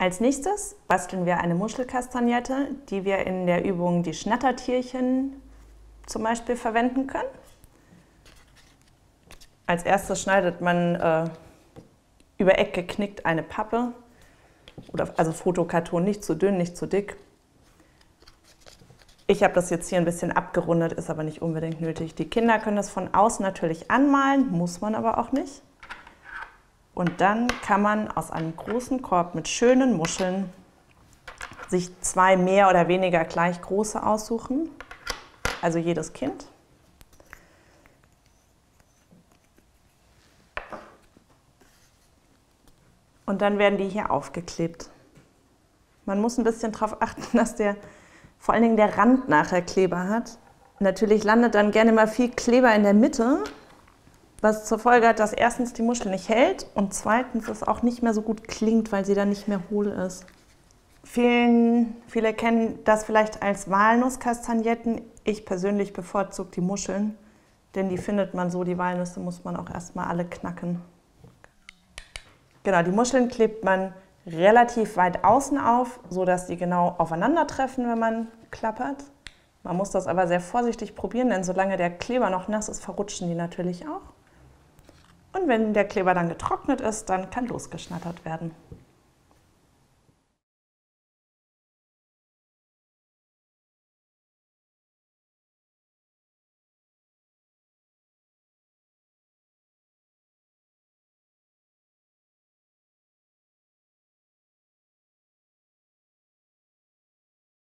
Als nächstes basteln wir eine Muschelkastagnette, die wir in der Übung die Schnattertierchen zum Beispiel verwenden können. Als erstes schneidet man über Eck geknickt eine Pappe, also Fotokarton, nicht zu dünn, nicht zu dick. Ich habe das jetzt hier ein bisschen abgerundet, ist aber nicht unbedingt nötig. Die Kinder können das von außen natürlich anmalen, muss man aber auch nicht. Und dann kann man aus einem großen Korb mit schönen Muscheln sich zwei mehr oder weniger gleich große aussuchen, also jedes Kind. Und dann werden die hier aufgeklebt. Man muss ein bisschen darauf achten, dass vor allen Dingen der Rand nachher Kleber hat. Natürlich landet dann gerne mal viel Kleber in der Mitte, was zur Folge hat, dass erstens die Muschel nicht hält und zweitens es auch nicht mehr so gut klingt, weil sie dann nicht mehr hohl ist. Viele kennen das vielleicht als Walnusskastagnetten. Ich persönlich bevorzuge die Muscheln, denn die findet man so. Die Walnüsse muss man auch erstmal alle knacken. Genau, die Muscheln klebt man relativ weit außen auf, sodass die genau aufeinandertreffen, wenn man klappert. Man muss das aber sehr vorsichtig probieren, denn solange der Kleber noch nass ist, verrutschen die natürlich auch. Und wenn der Kleber dann getrocknet ist, dann kann losgeschnattert werden.